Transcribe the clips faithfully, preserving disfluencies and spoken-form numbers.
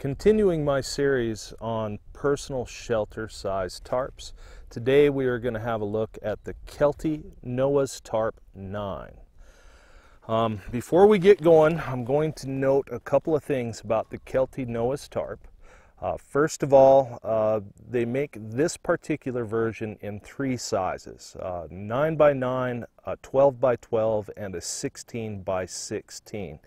Continuing my series on personal shelter size tarps, today we are going to have a look at the Kelty Noah's Tarp nine. Um, before we get going, I'm going to note a couple of things about the Kelty Noah's Tarp. Uh, first of all, uh, they make this particular version in three sizes, uh, nine by nine, a twelve by twelve, and a sixteen by sixteen.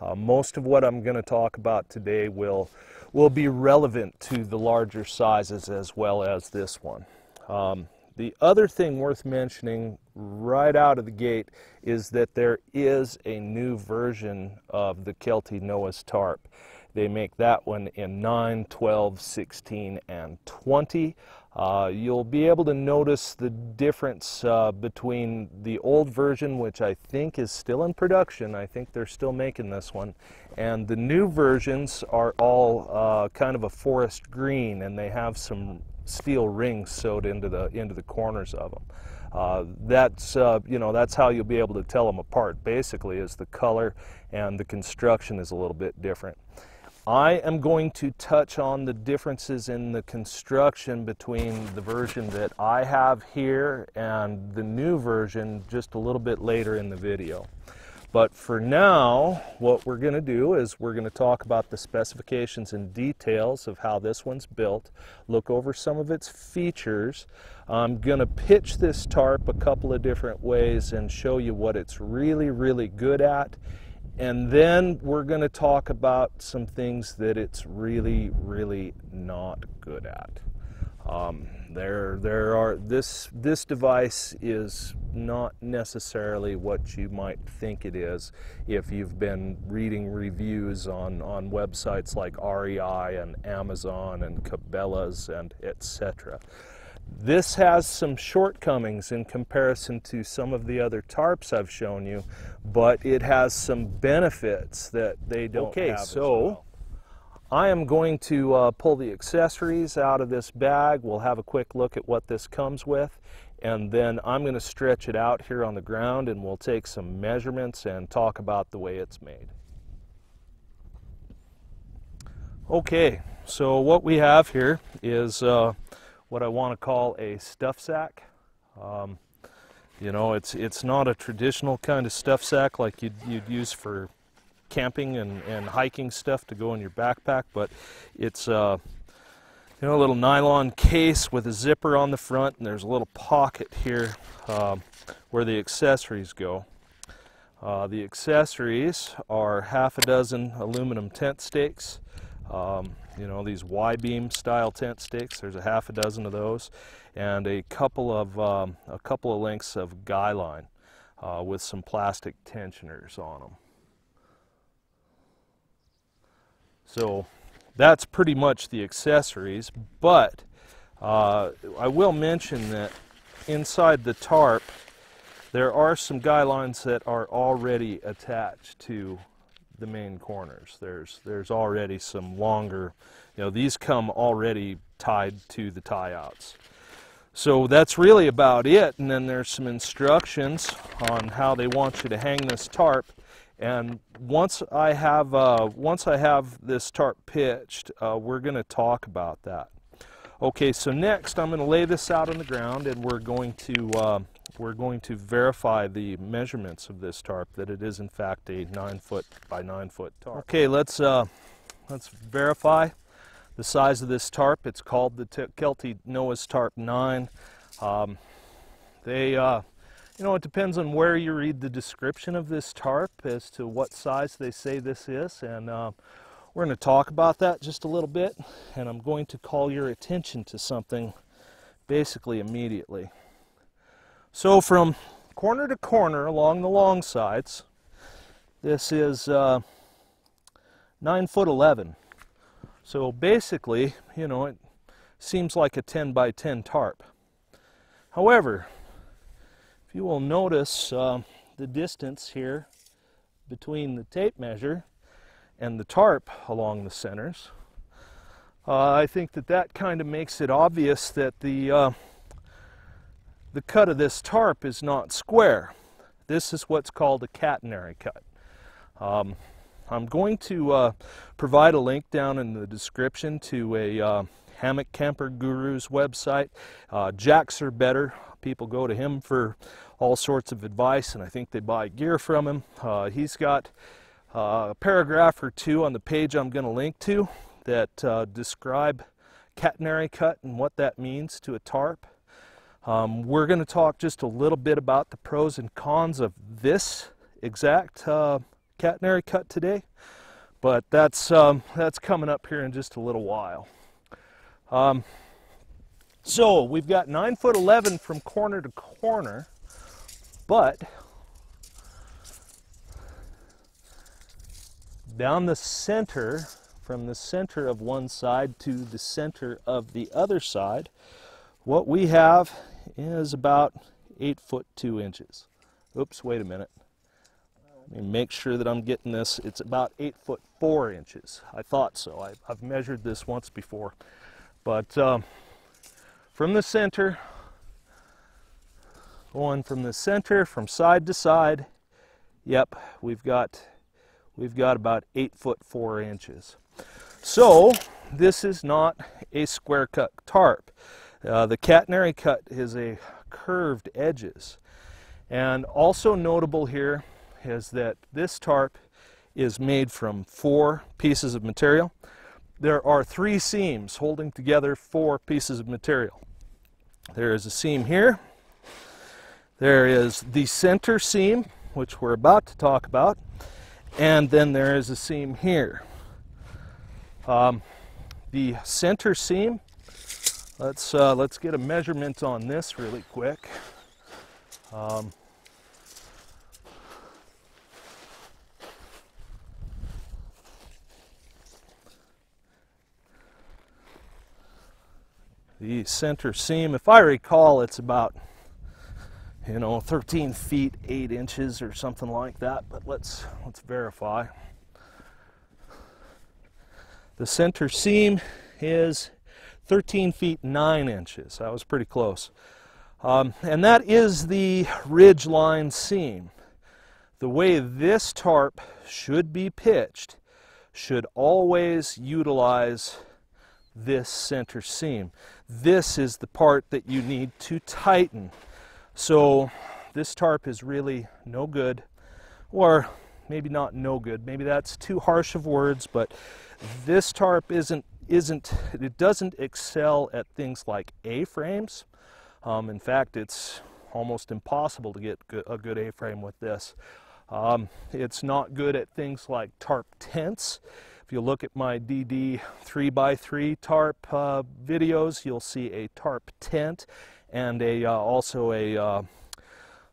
Uh, most of what I'm going to talk about today will, will be relevant to the larger sizes as well as this one. Um, the other thing worth mentioning right out of the gate is that there is a new version of the Kelty Noah's Tarp. They make that one in nine, twelve, sixteen, and twenty. Uh, you'll be able to notice the difference uh, between the old version, which I think is still in production. I think they're still making this one. And the new versions are all uh, kind of a forest green, and they have some steel rings sewed into the into the corners of them. Uh, that's uh, you know that's how you'll be able to tell them apart. Basically, is the color and the construction is a little bit different. I am going to touch on the differences in the construction between the version that I have here and the new version just a little bit later in the video. But for now, what we're going to do is we're going to talk about the specifications and details of how this one's built, look over some of its features. I'm going to pitch this tarp a couple of different ways and show you what it's really, really good at. And then we're going to talk about some things that it's really, really not good at. Um, there, there are this this device is not necessarily what you might think it is if you've been reading reviews on on websites like R E I and Amazon and Cabela's and et cetera. This has some shortcomings in comparison to some of the other tarps I've shown you, but it has some benefits that they don't okay, have. Okay, so well. I am going to uh, pull the accessories out of this bag. We'll have a quick look at what this comes with, and then I'm going to stretch it out here on the ground and we'll take some measurements and talk about the way it's made. Okay, so what we have here is uh, what I want to call a stuff sack. Um, you know, it's it's not a traditional kind of stuff sack like you'd, you'd use for camping and, and hiking stuff to go in your backpack, but it's uh, you know, a little nylon case with a zipper on the front, and there's a little pocket here um, where the accessories go. Uh, the accessories are half a dozen aluminum tent stakes. Um, you know, these Y-beam style tent stakes. There's a half a dozen of those, and a couple of um, a couple of lengths of guy line uh, with some plastic tensioners on them. So that's pretty much the accessories, but uh, I will mention that inside the tarp there are some guy lines that are already attached to the main corners. There's there's already some longer, you know, these come already tied to the tie outs. So that's really about it, and then there's some instructions on how they want you to hang this tarp. And once I have uh, once I have this tarp pitched, uh, we're going to talk about that. Okay, so next I'm going to lay this out on the ground, and we're going to uh, we're going to verify the measurements of this tarp, that it is in fact a nine foot by nine foot tarp. Okay, let's uh, let's verify the size of this tarp. It's called the Kelty Noah's Tarp nine. Um, they, uh, you know, it depends on where you read the description of this tarp as to what size they say this is, and uh, we're going to talk about that just a little bit. And I'm going to call your attention to something basically immediately. So from corner to corner along the long sides, this is uh, nine foot eleven. So basically, you know, it seems like a ten by ten tarp. However, if you will notice uh, the distance here between the tape measure and the tarp along the centers, uh, I think that that kind of makes it obvious that the uh, The cut of this tarp is not square. This is what's called a catenary cut. Um, I'm going to uh, provide a link down in the description to a uh, hammock camper guru's website. uh, Jacksrbetter, people go to him for all sorts of advice, and I think they buy gear from him. Uh, he's got uh, a paragraph or two on the page I'm going to link to that uh, describe catenary cut and what that means to a tarp. Um, we're going to talk just a little bit about the pros and cons of this exact uh, catenary cut today, but that's um, that's coming up here in just a little while. Um, so we've got nine foot eleven from corner to corner, but down the center, from the center of one side to the center of the other side, what we have is about eight foot two inches. Oops, wait a minute. Let me make sure that I'm getting this. It's about eight foot four inches. I thought so. I, I've measured this once before. But um, from the center, going from the center, from side to side, yep, we've got, we've got about eight foot four inches. So this is not a square cut tarp. Uh, the catenary cut is a curved edges, and also notable here is that this tarp is made from four pieces of material. There are three seams holding together four pieces of material. There is a seam here, there is the center seam, which we're about to talk about, and then there is a seam here. Um, the center seam, Let's, uh, let's get a measurement on this really quick. Um, the center seam, if I recall, it's about, you know, thirteen feet, eight inches or something like that, but let's, let's verify. The center seam is thirteen feet nine inches. That was pretty close. Um, and that is the ridge line seam. The way this tarp should be pitched should always utilize this center seam. This is the part that you need to tighten. So this tarp is really no good, or maybe not no good, maybe that's too harsh of words, but this tarp isn't isn't it doesn't excel at things like A-frames. Um, in fact, it's almost impossible to get go a good A-frame with this. Um, it's not good at things like tarp tents. If you look at my D D three by three tarp uh, videos, you'll see a tarp tent and a uh, also a uh,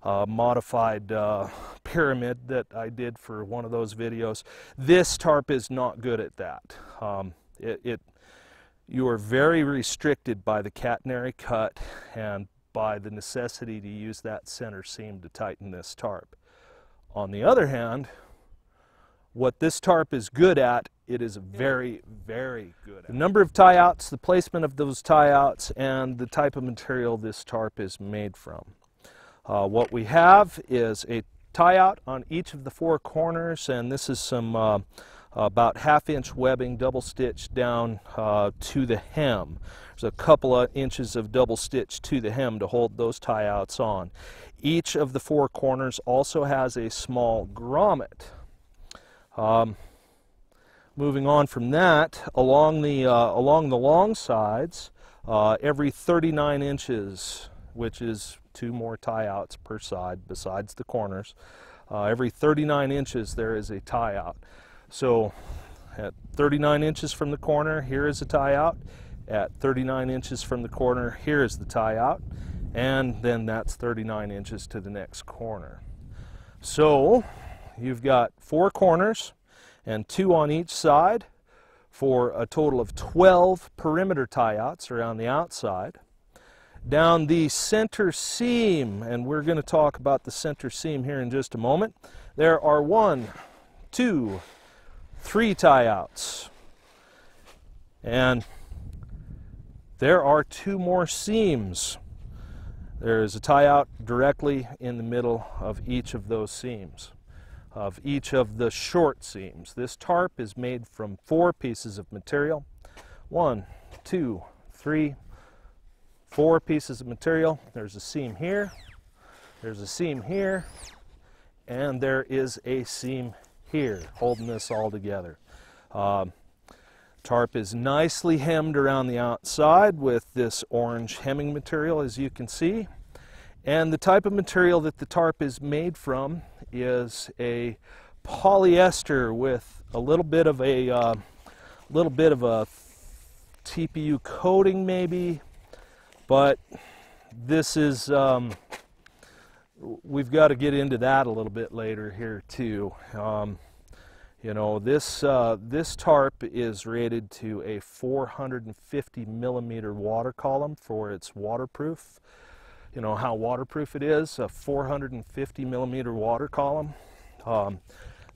Uh, modified uh, pyramid that I did for one of those videos. This tarp is not good at that. Um, it, it you are very restricted by the catenary cut and by the necessity to use that center seam to tighten this tarp. On the other hand, what this tarp is good at, it is very, very good at. The number of tie outs, the placement of those tie outs, and the type of material this tarp is made from. Uh, what we have is a tie out on each of the four corners, and this is some uh, about half inch webbing double stitched down uh, to the hem. There's a couple of inches of double stitch to the hem to hold those tie outs on. Each of the four corners also has a small grommet. Um, moving on from that, along the, uh, along the long sides, uh, every thirty-nine inches, which is two more tie outs per side besides the corners. Uh, every thirty-nine inches there is a tie out. So at thirty-nine inches from the corner, here is a tie out. At thirty-nine inches from the corner, here is the tie out. And then that's thirty-nine inches to the next corner. So you've got four corners and two on each side for a total of twelve perimeter tie outs around the outside. Down the center seam, and we're going to talk about the center seam here in just a moment, there are one, two, three tie outs. And there are two more seams. There is a tie out directly in the middle of each of those seams. of each of the short seams. This tarp is made from four pieces of material. One, two, three, four pieces of material. There's a seam here, there's a seam here, and there is a seam here holding this all together. Um, tarp is nicely hemmed around the outside with this orange hemming material, as you can see. And the type of material that the tarp is made from is a polyester with a little bit of a uh, little bit of a T P U coating, maybe. But this is um, we've got to get into that a little bit later here too. Um, you know, this uh, this tarp is rated to a four hundred fifty millimeter water column for its waterproof. You know how waterproof it is, a four hundred fifty millimeter water column. Um,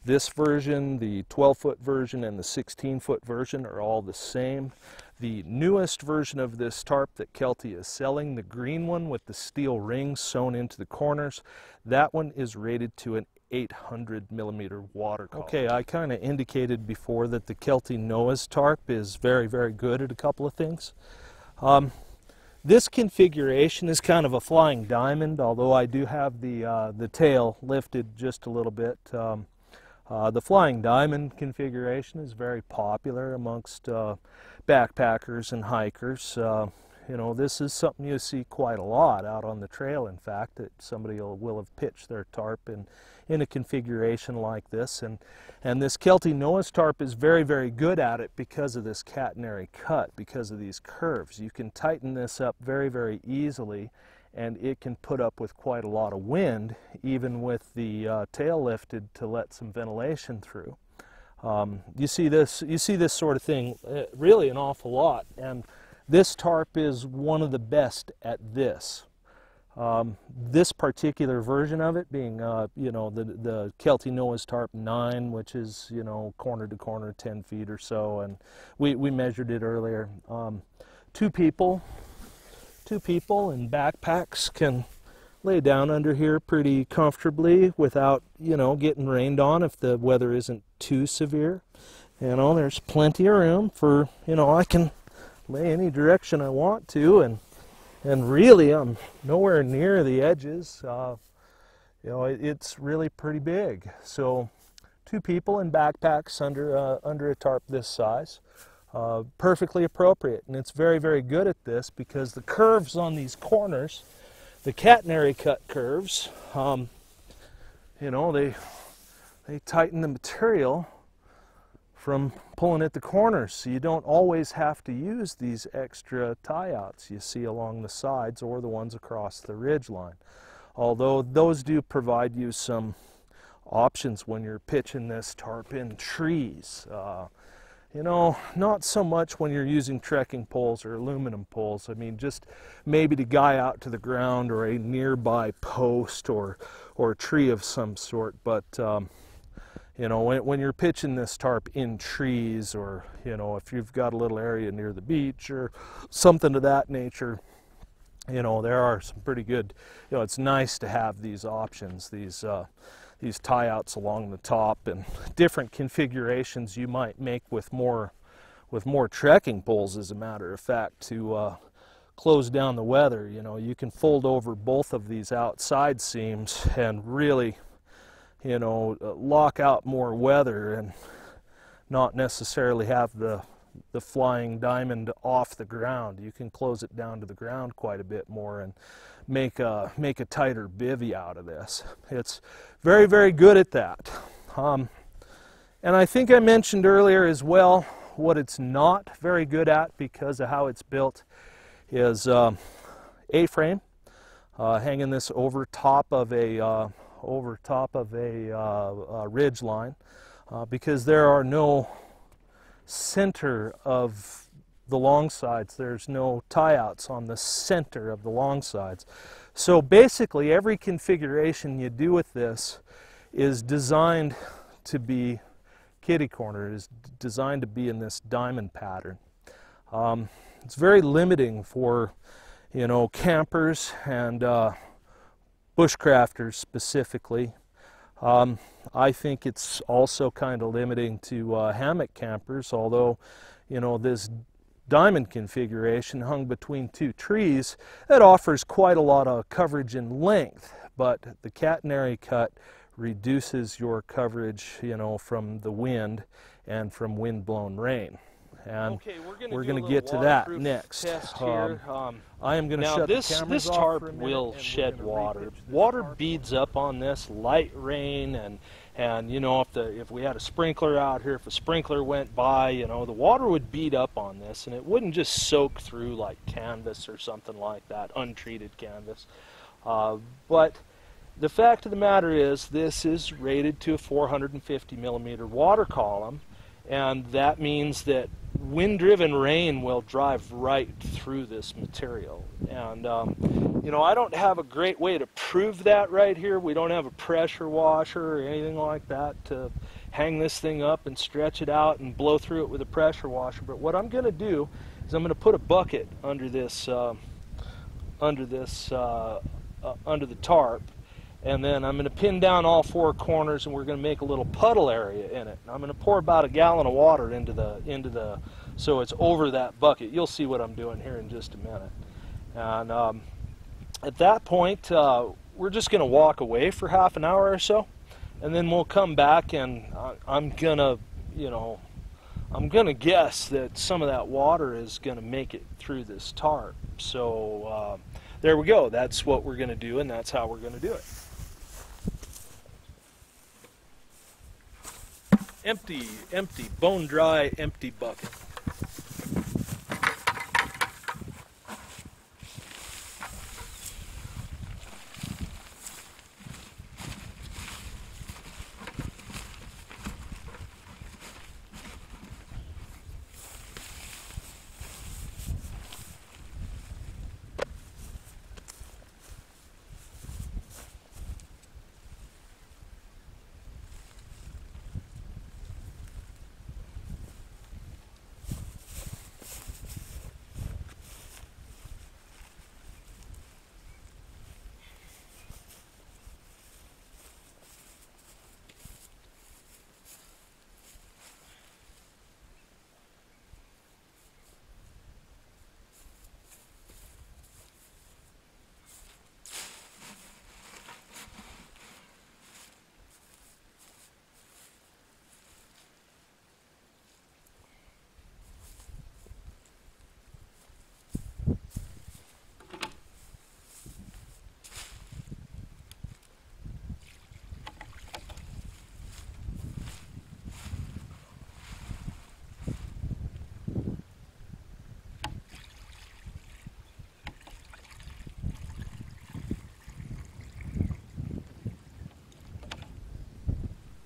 this version, the twelve foot version and the sixteen foot version are all the same. The newest version of this tarp that Kelty is selling, the green one with the steel rings sewn into the corners, that one is rated to an eight hundred millimeter water column. Okay, I kind of indicated before that the Kelty Noah's tarp is very, very good at a couple of things. Um, This configuration is kind of a flying diamond, although I do have the, uh, the tail lifted just a little bit. Um, uh, the flying diamond configuration is very popular amongst uh, backpackers and hikers. Uh, you know, this is something you see quite a lot out on the trail, in fact, that somebody will, will have pitched their tarp in, in a configuration like this. And, and this Kelty Noah's tarp is very, very good at it because of this catenary cut, because of these curves. You can tighten this up very, very easily, and it can put up with quite a lot of wind, even with the uh, tail lifted to let some ventilation through. Um, you see this, you see this sort of thing uh, really an awful lot, and this tarp is one of the best at this. Um, this particular version of it being, uh, you know, the, the Kelty Noah's Tarp nine, which is, you know, corner to corner ten feet or so, and we, we measured it earlier. Um, two people, two people in backpacks can lay down under here pretty comfortably without, you know, getting rained on if the weather isn't too severe. You know, there's plenty of room for, you know, I can lay any direction I want to, and And really, I'm nowhere near the edges. Uh, you know, it, it's really pretty big. So, two people in backpacks under uh, under a tarp this size, uh, perfectly appropriate. And it's very, very good at this because the curves on these corners, the catenary cut curves, um, you know, they they tighten the material from pulling at the corners, so you don't always have to use these extra tie outs you see along the sides or the ones across the ridge line. Although those do provide you some options when you're pitching this tarp in trees. Uh, you know, not so much when you're using trekking poles or aluminum poles. I mean, just maybe to guy out to the ground or a nearby post or or a tree of some sort, but um, you know, when, when you're pitching this tarp in trees, or, you know, if you've got a little area near the beach or something of that nature, you know, there are some pretty good, you know, it's nice to have these options, these, uh, these tie outs along the top and different configurations you might make with more, with more trekking poles, as a matter of fact, to uh, close down the weather. You know, you can fold over both of these outside seams and really, you know, lock out more weather and not necessarily have the the flying diamond off the ground. You can close it down to the ground quite a bit more and make a make a tighter bivy out of this. It's very, very good at that. Um, and I think I mentioned earlier as well what it's not very good at because of how it's built is um, A-frame, uh, hanging this over top of a uh, over top of a, uh, a ridge line, uh, because there are no center of the long sides. There's no tie outs on the center of the long sides. So basically every configuration you do with this is designed to be kitty corner, is designed to be in this diamond pattern. Um, it's very limiting for, you know, campers and uh, bushcrafters specifically. Um, I think it's also kind of limiting to uh, hammock campers, although, you know, this diamond configuration hung between two trees, it offers quite a lot of coverage in length, but the catenary cut reduces your coverage, you know, from the wind and from wind-blown rain. And okay, we're going to get to that next. Um, um, I am going to shut this, the cameras this tarp off will shed water. Water beads up on this light rain, and and you know, if the if we had a sprinkler out here, if a sprinkler went by, you know, the water would bead up on this, and it wouldn't just soak through like canvas or something like that, untreated canvas. Uh, but the fact of the matter is, this is rated to a four hundred fifty millimeter water column, and that means that wind-driven rain will drive right through this material. And um, you know, I don't have a great way to prove that right here. We don't have a pressure washer or anything like that to hang this thing up and stretch it out and blow through it with a pressure washer. But what I'm going to do is I'm going to put a bucket under this, uh, under this, uh, uh, under the tarp, and then I'm going to pin down all four corners, and we're going to make a little puddle area in it. And I'm going to pour about a gallon of water into the, into the, so it's over that bucket. You'll see what I'm doing here in just a minute. And um, at that point, uh, we're just going to walk away for half an hour or so, and then we'll come back, and I, I'm going to, you know, I'm going to guess that some of that water is going to make it through this tarp. So uh, there we go. That's what we're going to do, and that's how we're going to do it. Empty, empty, bone dry, empty bucket.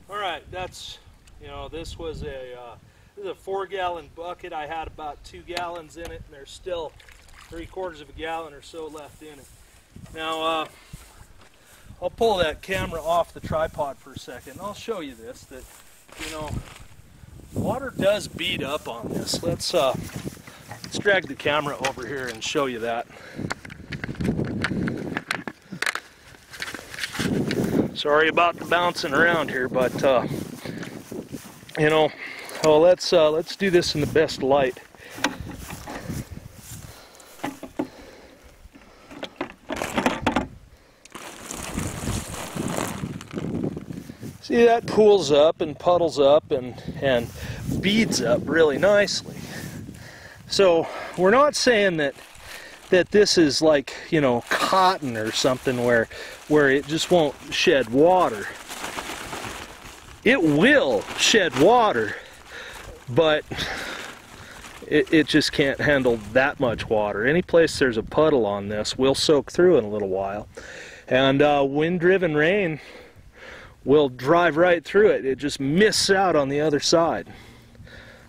Alright, that's, you know, this was a, uh, this is a four gallon bucket. I had about two gallons in it, and there's still three quarters of a gallon or so left in it. Now, uh, I'll pull that camera off the tripod for a second. I'll show you this, that, you know, water does bead up on this. Let's, uh, let's drag the camera over here and show you that. Sorry about the bouncing around here, but uh, you know, well, let's uh, let's do this in the best light. See, that pools up and puddles up and and beads up really nicely. So we're not saying that that this is like, you know, cotton or something where where it just won't shed water. It will shed water, but it, it just can't handle that much water. Any place there's a puddle on this will soak through in a little while, and uh, wind-driven rain will drive right through it. It just misses out on the other side.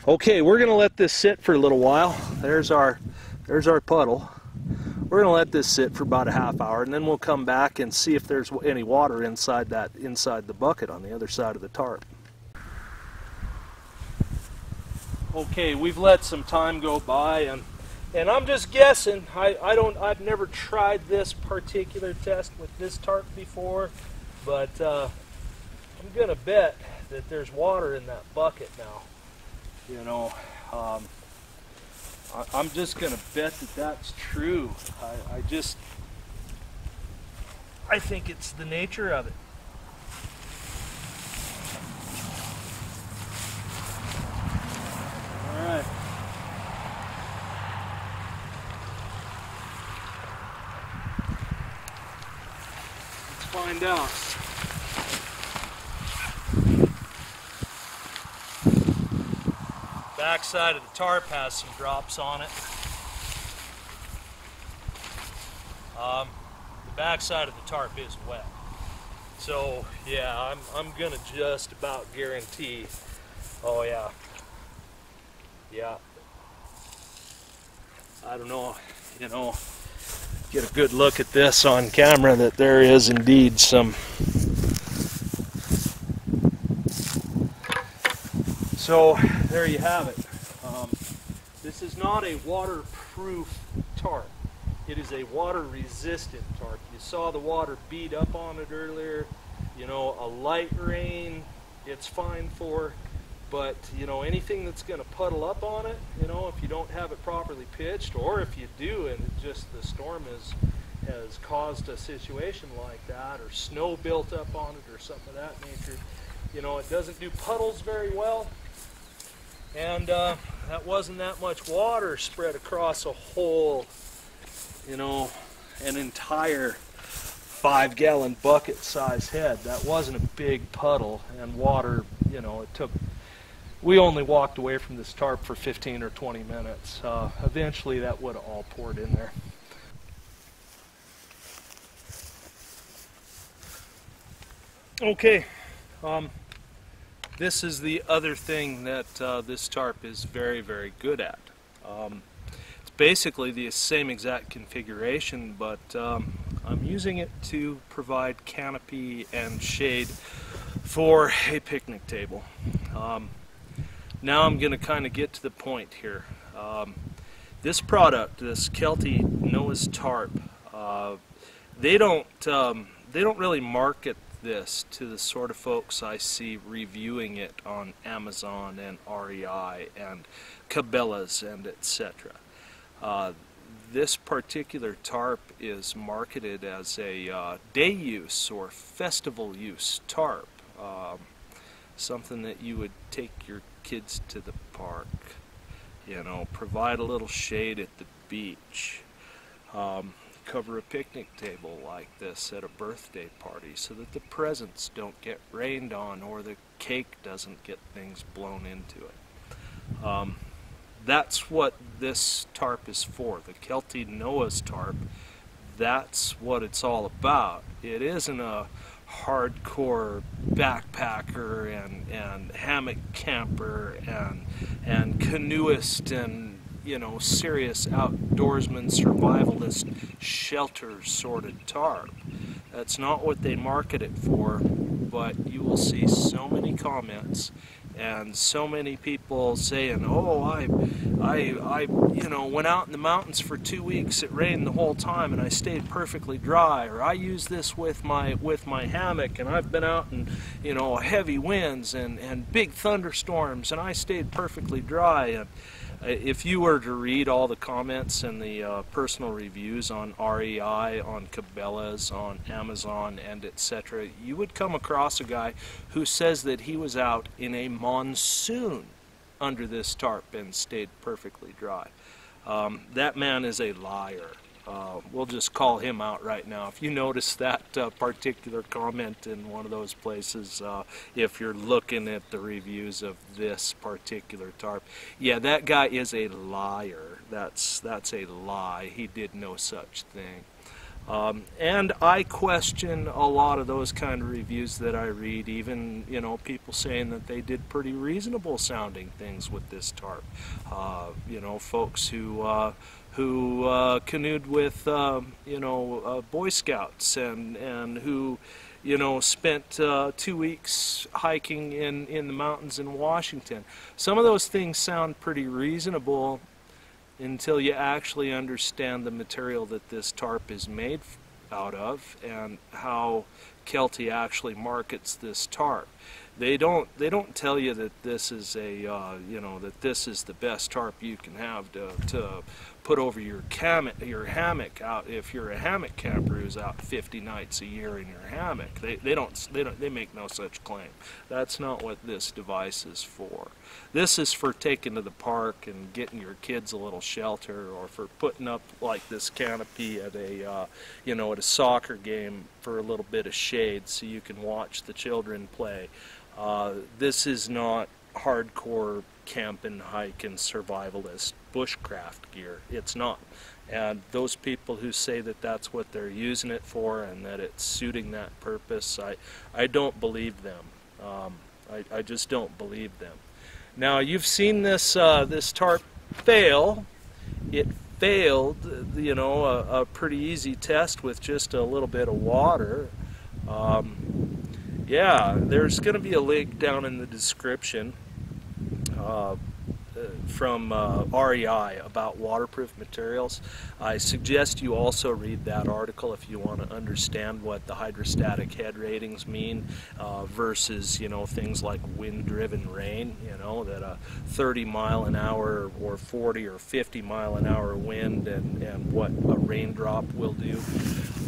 Okay, we're gonna let this sit for a little while. There's our there's our puddle. We're going to let this sit for about a half hour, and then we'll come back and see if there's any water inside that, inside the bucket on the other side of the tarp. Okay, we've let some time go by, and and I'm just guessing. I, I don't I've never tried this particular test with this tarp before, but uh, I'm gonna bet that there's water in that bucket now. You know, um, I, I'm just gonna bet that that's true. I, I just, I think it's the nature of it. All right. Let's find out. Backside of the tarp has some drops on it. Um, the backside of the tarp is wet, so yeah, I'm I'm gonna just about guarantee. Oh yeah, yeah. I don't know, you know, get a good look at this on camera that there is indeed some. So there you have it. Um, this is not a waterproof tarp. It is a water-resistant tarp. You saw the water beat up on it earlier. You know, a light rain, it's fine for. But, you know, anything that's going to puddle up on it, you know, if you don't have it properly pitched, or if you do and it just the storm is, has caused a situation like that, or snow built up on it or something of that nature, you know, it doesn't do puddles very well. And uh, that wasn't that much water spread across a whole, you know, an entire five-gallon bucket size head. That wasn't a big puddle, and water, you know, it took, we only walked away from this tarp for fifteen or twenty minutes. Uh, eventually that would have all poured in there. Okay. Um, This is the other thing that uh, this tarp is very, very good at. Um, it's basically the same exact configuration, but um, I'm using it to provide canopy and shade for a picnic table. Um, now I'm going to kind of get to the point here. Um, this product, this Kelty Noah's Tarp, uh, they don't um, they don't really market this to the sort of folks I see reviewing it on Amazon and R E I and Cabela's and et cetera. Uh, this particular tarp is marketed as a uh, day use or festival use tarp, um, something that you would take your kids to the park, you know, provide a little shade at the beach. Um, cover a picnic table like this at a birthday party so that the presents don't get rained on or the cake doesn't get things blown into it. Um, that's what this tarp is for, the Kelty Noah's Tarp. That's what it's all about. It isn't a hardcore backpacker and, and hammock camper and, and canoeist and, you know, serious outdoorsman, survivalist, shelter sort of tarp. That's not what they market it for, but you will see so many comments and so many people saying, oh, I, I, I, you know, went out in the mountains for two weeks, it rained the whole time and I stayed perfectly dry, or I use this with my, with my hammock and I've been out in, you know, heavy winds and, and big thunderstorms and I stayed perfectly dry. And if you were to read all the comments and the uh, personal reviews on R E I, on Cabela's, on Amazon, and et cetera, you would come across a guy who says that he was out in a monsoon under this tarp and stayed perfectly dry. Um, that man is a liar. Uh, we'll just call him out right now. If you notice that uh, particular comment in one of those places, uh, if you're looking at the reviews of this particular tarp, yeah, that guy is a liar. That's, that's a lie. He did no such thing. Um, and I question a lot of those kind of reviews that I read, even, you know, people saying that they did pretty reasonable sounding things with this tarp. Uh, you know, folks who... Uh, who uh, canoed with, uh, you know, uh, Boy Scouts and, and who, you know, spent uh, two weeks hiking in, in the mountains in Washington. Some of those things sound pretty reasonable until you actually understand the material that this tarp is made out of and how Kelty actually markets this tarp. They don't they don't tell you that this is a uh, you know, that this is the best tarp you can have to, to put over your hammock your hammock out if you're a hammock camper who's out fifty nights a year in your hammock. They they don't they don't they make no such claim. That's not what this device is for. This is for taking to the park and getting your kids a little shelter, or for putting up like this canopy at a uh, you know, at a soccer game for a little bit of shade so you can watch the children play. Uh, this is not hardcore camping, hiking, survivalist, bushcraft gear. It's not. And those people who say that that's what they're using it for and that it's suiting that purpose, I, I don't believe them. Um, I, I just don't believe them. Now, you've seen this, uh, this tarp fail. It failed, you know, a, a pretty easy test with just a little bit of water. Um, Yeah, there's going to be a link down in the description uh, from uh, R E I about waterproof materials. I suggest you also read that article if you want to understand what the hydrostatic head ratings mean uh, versus, you know, things like wind-driven rain. You know, that a thirty mile an hour or forty or fifty mile an hour wind and, and what a raindrop will do.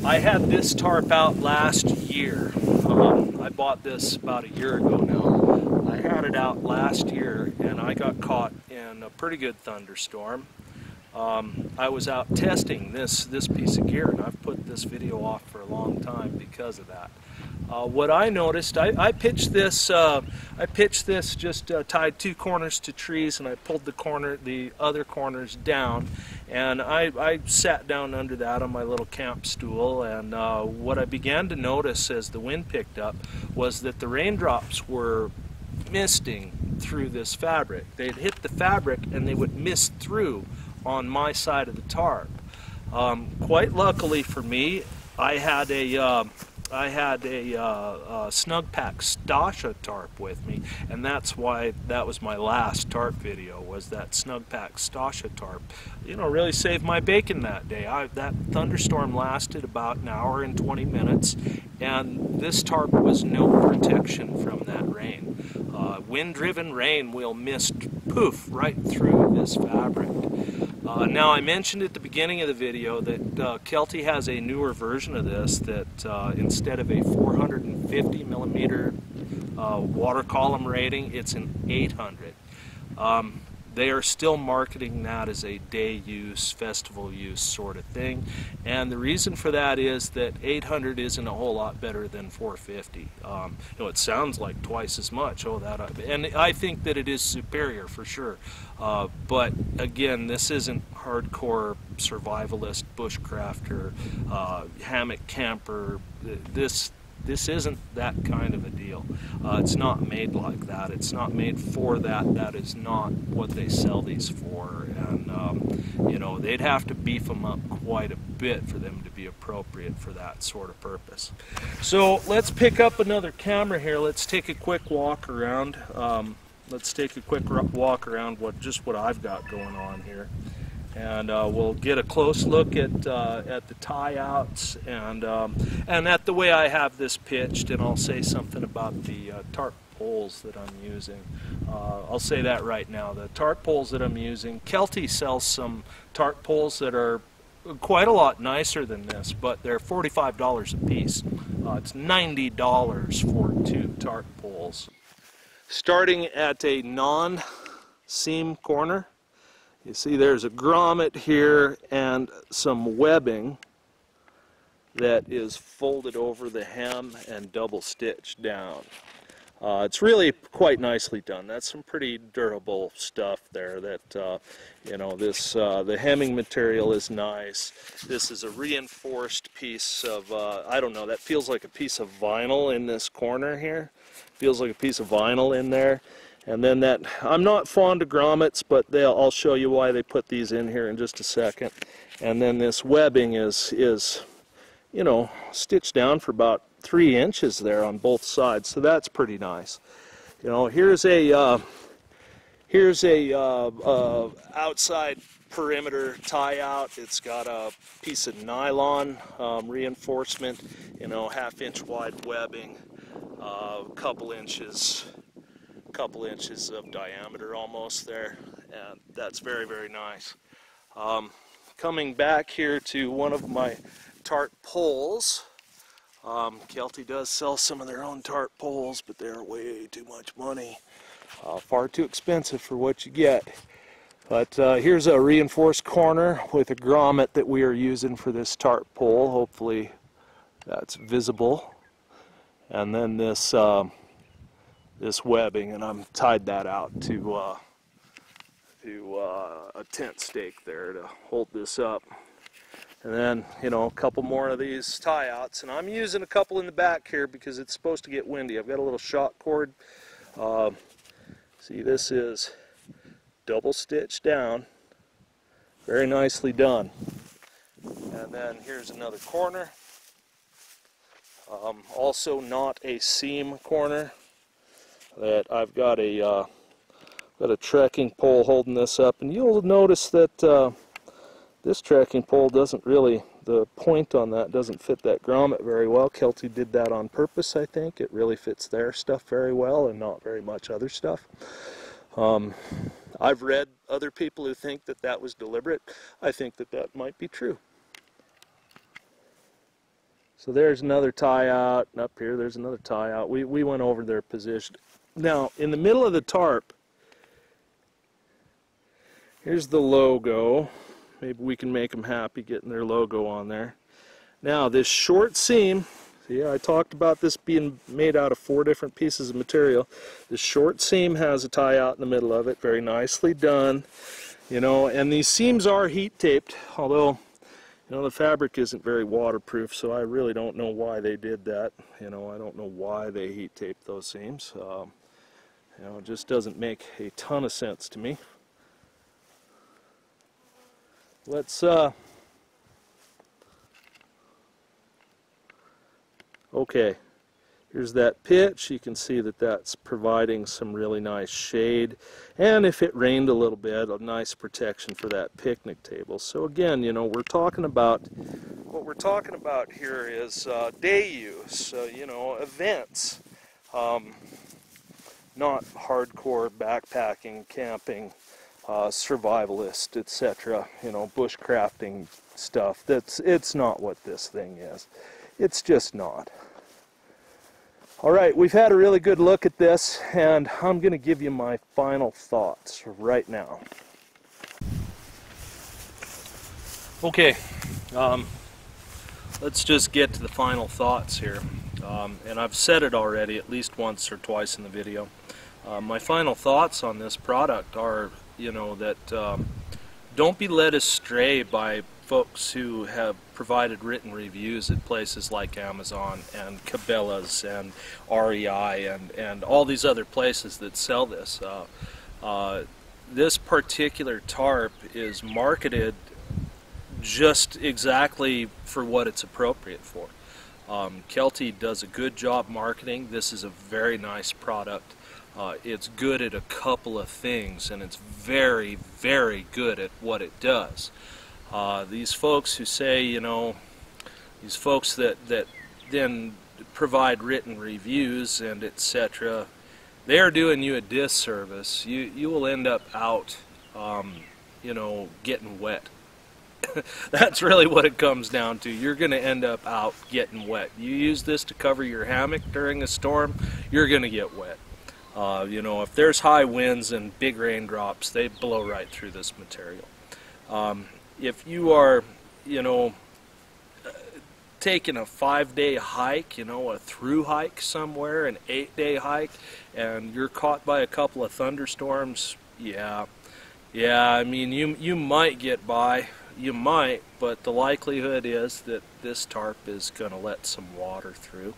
I had this tarp out last year. Um, I bought this about a year ago now. I had it out last year and I got caught in a pretty good thunderstorm. Um, I was out testing this, this piece of gear, and I've put this video off for a long time because of that. Uh, what I noticed, I, I pitched this. Uh, I pitched this. Just uh, tied two corners to trees, and I pulled the corner, the other corners down, and I, I sat down under that on my little camp stool. And uh, what I began to notice as the wind picked up was that the raindrops were misting through this fabric. They'd hit the fabric, and they would mist through on my side of the tarp. Um, quite luckily for me, I had a. Uh, I had a, uh, a Snugpak Stasha tarp with me, and that's why that was my last tarp video, was that Snugpak Stasha tarp. You know, really saved my bacon that day. I, that thunderstorm lasted about an hour and twenty minutes, and this tarp was no protection from that rain. Uh, wind-driven rain will mist, poof, right through this fabric. Uh, now, I mentioned at the beginning of the video that uh, Kelty has a newer version of this that uh, instead of a four hundred fifty millimeter uh, water column rating, it's an eight hundred. Um, they are still marketing that as a day use, festival use sort of thing. And the reason for that is that eight hundred isn't a whole lot better than four fifty. Um, you know, it sounds like twice as much. Oh, that, and I think that it is superior for sure. Uh, but again, this isn't hardcore survivalist, bushcrafter, uh, hammock camper. This this isn't that kind of a deal. Uh, it's not made like that. It's not made for that. That is not what they sell these for. And um, you know, they'd have to beef them up quite a bit for them to be appropriate for that sort of purpose. So let's pick up another camera here. Let's take a quick walk around. Um, Let's take a quick walk around what just what I've got going on here, and uh, we'll get a close look at uh, at the tie outs and um, and at the way I have this pitched, and I'll say something about the uh, tarp poles that I'm using. Uh, I'll say that right now. The tarp poles that I'm using, Kelty sells some tarp poles that are quite a lot nicer than this, but they're forty-five dollars a piece. Uh, it's ninety dollars for two tarp poles. Starting at a non-seam corner, you see there's a grommet here and some webbing that is folded over the hem and double stitched down. Uh, it's really quite nicely done. That's some pretty durable stuff there. That uh, you know, this uh, the hemming material is nice. This is a reinforced piece of uh, I don't know. That feels like a piece of vinyl in this corner here. Feels like a piece of vinyl in there. And then that, I'm not fond of grommets, but they'll, I'll show you why they put these in here in just a second. And then this webbing is is you know, stitched down for about three inches there on both sides, so that's pretty nice. You know, here's a uh, here's a uh, uh, outside perimeter tie out. It's got a piece of nylon um, reinforcement, you know, half inch wide webbing, a uh, couple inches couple inches of diameter almost there, and that's very very nice. Um, coming back here to one of my tarp poles. Um, Kelty does sell some of their own tarp poles, but they're way too much money, uh, far too expensive for what you get. But uh, here's a reinforced corner with a grommet that we are using for this tarp pole. Hopefully that's visible. And then this um, this webbing, and I'm tied that out to uh, to uh, a tent stake there to hold this up. And then, you know, a couple more of these tie outs, and I'm using a couple in the back here because it's supposed to get windy. I've got a little shock cord. Uh, see, this is double stitched down, very nicely done. And then here's another corner, um, also not a seam corner, that I've got a uh, got a trekking pole holding this up, and you'll notice that uh, this trekking pole doesn't really, the point on that doesn't fit that grommet very well. Kelty did that on purpose, I think. It really fits their stuff very well and not very much other stuff. Um, I've read other people who think that that was deliberate. I think that that might be true. So there's another tie out, and up here there's another tie out. We, we went over their position. Now, in the middle of the tarp, here's the logo. Maybe we can make them happy getting their logo on there. Now, this short seam, see, I talked about this being made out of four different pieces of material. This short seam has a tie out in the middle of it, very nicely done. You know, and these seams are heat taped, although, you know, the fabric isn't very waterproof, so I really don't know why they did that. You know, I don't know why they heat taped those seams. Um, you know, it just doesn't make a ton of sense to me. Let's, uh, okay, here's that pitch. You can see that that's providing some really nice shade, and if it rained a little bit, a nice protection for that picnic table. So again, you know, we're talking about, what we're talking about here is uh, day use, uh, you know, events, um, not hardcore backpacking, camping, Uh, survivalist, et cetera. You know, bushcrafting stuff. That's, it's not what this thing is. It's just not. All right, we've had a really good look at this, and I'm going to give you my final thoughts right now. Okay, um, let's just get to the final thoughts here. Um, and I've said it already at least once or twice in the video. Uh, my final thoughts on this product are, you know, that um, don't be led astray by folks who have provided written reviews at places like Amazon and Cabela's and R E I and, and all these other places that sell this. Uh, uh, this particular tarp is marketed just exactly for what it's appropriate for. Um, Kelty does a good job marketing. This is a very nice product. Uh, it's good at a couple of things, and it's very, very good at what it does. Uh, these folks who say, you know, these folks that, that then provide written reviews and et cetera, they are doing you a disservice. You, you will end up out, um, you know, getting wet. That's really what it comes down to. You're going to end up out getting wet. You use this to cover your hammock during a storm, you're going to get wet. Uh, you know, if there's high winds and big raindrops, they blow right through this material. Um, if you are, you know, uh, taking a five-day hike, you know, a through hike somewhere, an eight-day hike, and you're caught by a couple of thunderstorms, yeah, yeah, I mean, you, you might get by, you might, but the likelihood is that this tarp is going to let some water through,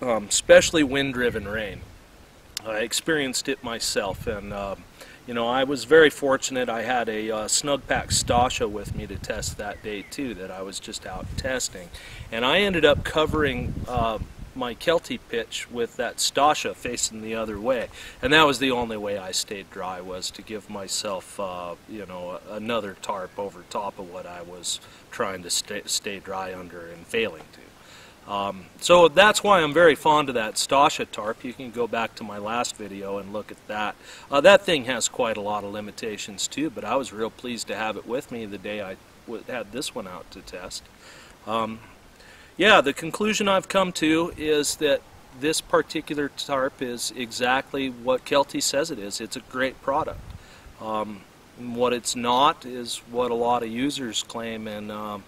um, especially wind-driven rain. I experienced it myself, and uh, you know, I was very fortunate. I had a uh, Snugpak Stasha with me to test that day too, that I was just out testing, and I ended up covering uh, my Kelty pitch with that Stasha facing the other way, and that was the only way I stayed dry, was to give myself uh, you know, another tarp over top of what I was trying to stay, stay dry under and failing to. Um, so that's why I'm very fond of that Stasha tarp. You can go back to my last video and look at that. Uh, that thing has quite a lot of limitations too, but I was real pleased to have it with me the day I w had this one out to test. Um, yeah, the conclusion I've come to is that this particular tarp is exactly what Kelty says it is. It's a great product. Um, what it's not is what a lot of users claim and um,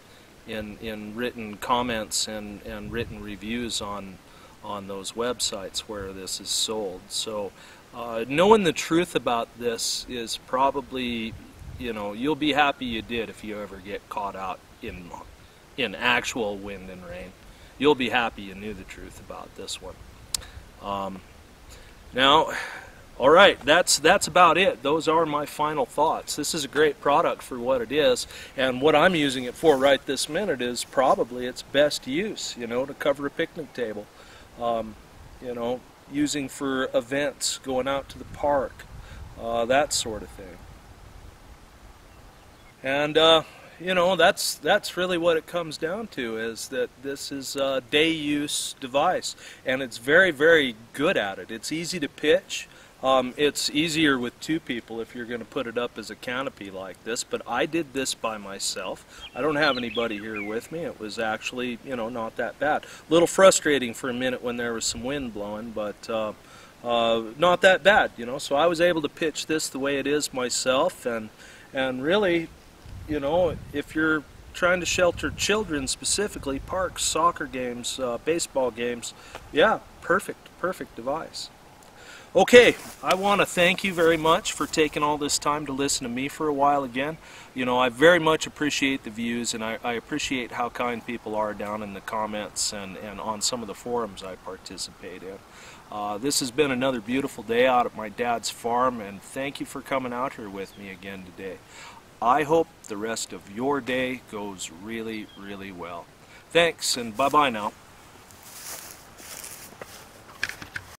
In, in written comments and, and written reviews on on those websites where this is sold. So uh, knowing the truth about this is probably, you know, you'll be happy you did if you ever get caught out in in actual wind and rain. You'll be happy you knew the truth about this one. Um, now, all right, that's that's about it. Those are my final thoughts. This is a great product for what it is, and what I'm using it for right this minute is probably its best use, you know, to cover a picnic table, um, you know, using for events, going out to the park, uh, that sort of thing. And uh, you know, that's that's really what it comes down to, is that this is a day use device, and it's very, very good at it. It's easy to pitch. Um, it's easier with two people if you're going to put it up as a canopy like this, but I did this by myself. I don't have anybody here with me. It was actually, you know, not that bad. A little frustrating for a minute when there was some wind blowing, but uh, uh, not that bad, you know. So I was able to pitch this the way it is myself, and and really, you know, if you're trying to shelter children specifically, parks, soccer games, uh, baseball games, yeah, perfect, perfect device. Okay, I want to thank you very much for taking all this time to listen to me for a while again. You know, I very much appreciate the views, and I, I appreciate how kind people are down in the comments and, and on some of the forums I participate in. Uh, this has been another beautiful day out at my dad's farm, and thank you for coming out here with me again today. I hope the rest of your day goes really, really well. Thanks, and bye-bye now.